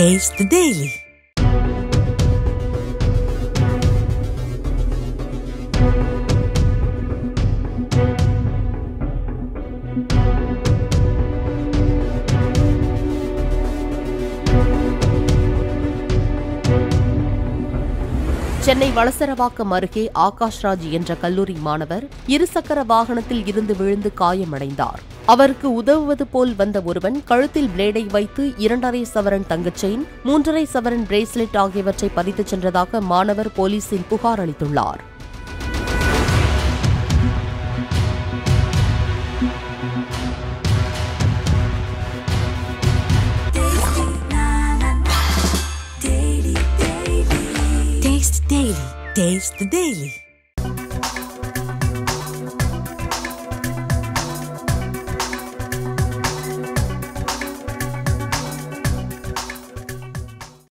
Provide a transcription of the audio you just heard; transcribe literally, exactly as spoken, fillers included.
Taste the Daily. Chennai Valasaravakkam அருகே ஆகாஷ்ராஜ் என்ற கல்லூரி மாணவர் இருசக்கர வாகனத்தில் இருந்து விழுந்து காயமடைந்தார். அவருக்கு உதவுவது போல் வந்த ஒருவன் கழுத்தில் பிளேடை வைத்து இரண்டரை சவரன் தங்கச் செயின், மூன்றரை சவரன் பிரேஸ்லெட் ஆகியவற்றை பறித்துச் சென்றதாக மாணவர் போலீசில் புகார் அளித்துள்ளார். Taste the Daily.